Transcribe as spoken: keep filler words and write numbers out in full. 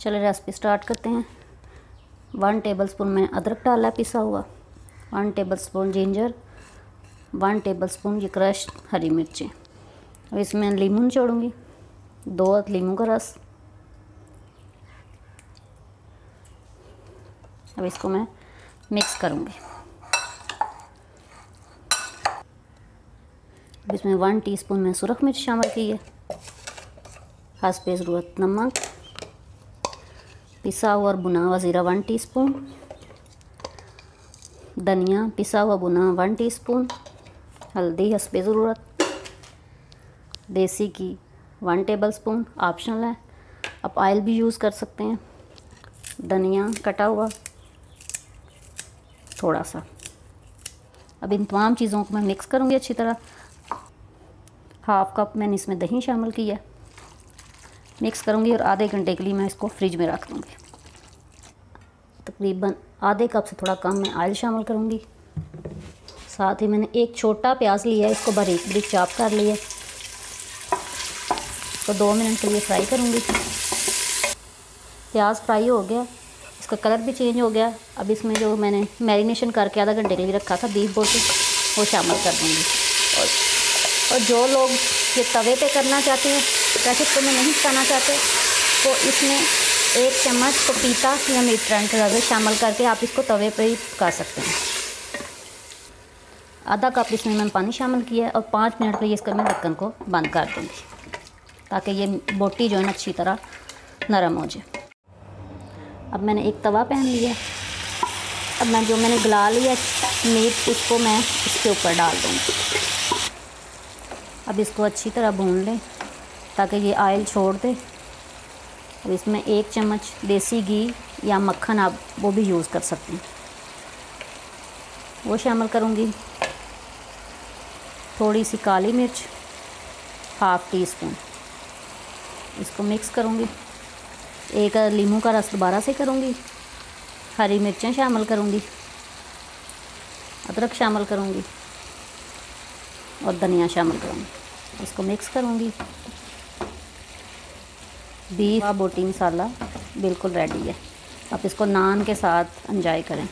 चले recipe start करते हैं। वन टेबलस्पून मैंने अदरक डाला है पिसा हुआ, one tablespoon ginger, one tablespoon ये क्रश हरी मिर्चें, और इसमें लीमू निचोड़ूँगी, दो लीमू का रस। अब इसको मैं मिक्स करूँगी। अब इसमें वन टीस्पून में सुरख मिर्च शामिल की है, हसबे ज़रूरत नमक, पिसा हुआ और बुना हुआ ज़ीरा वन टीस्पून, धनिया पिसा हुआ बुना वन टीस्पून, हल्दी हसबे ज़रूरत, देसी घी वन टेबलस्पून, ऑप्शनल है, आप ऑयल भी यूज़ कर सकते हैं, धनिया कटा हुआ थोड़ा सा। अब इन तमाम चीज़ों को मैं मिक्स करूँगी अच्छी तरह। हाफ कप मैंने इसमें दही शामिल किया है, मिक्स करूँगी और आधे घंटे के लिए मैं इसको फ्रिज में रख दूँगी। तकरीबन आधे कप से थोड़ा कम मैं ऑयल शामिल करूँगी। साथ ही मैंने एक छोटा प्याज लिया है, इसको बारीक बारीक चॉप कर लिया, तो दो मिनट के लिए फ्राई करूँगी। प्याज फ्राई हो गया, इसका कलर भी चेंज हो गया। अब इसमें जो मैंने मैरिनेशन करके आधा घंटे के लिए रखा था बीफ बोटी, वो शामिल कर दूँगी। और, और जो लोग ये तवे पे करना चाहते हैं, वैसे तो मैं नहीं खाना चाहते, तो इसमें एक चम्मच पपीता या मिर्च अगर शामिल करके आप इसको तवे पे ही पका सकते हैं। आधा कप इसमें मैंने पानी शामिल किया है और पाँच मिनट के लिए इसका मैं ढक्कन को बंद कर दूँगी, ताकि ये बोटी जो है अच्छी तरह नरम हो जाए। अब मैंने एक तवा पहन लिया, अब मैं जो मैंने गला लिया मीट, इसको मैं इसके ऊपर डाल दूँगी। अब इसको अच्छी तरह भून लें ताकि ये ऑयल छोड़ दे। अब इसमें एक चम्मच देसी घी या मक्खन, आप वो भी यूज़ कर सकते हैं, वो शामिल करूँगी। थोड़ी सी काली मिर्च हाफ टी स्पून, इसको मिक्स करूँगी। एक नींबू का रस दोबारा से करूँगी, हरी मिर्चें शामिल करूँगी, अदरक शामिल करूँगी और धनिया शामिल करूँगी। इसको मिक्स करूँगी। बीफ बोटी मसाला बिल्कुल रेडी है, आप इसको नान के साथ एंजॉय करें।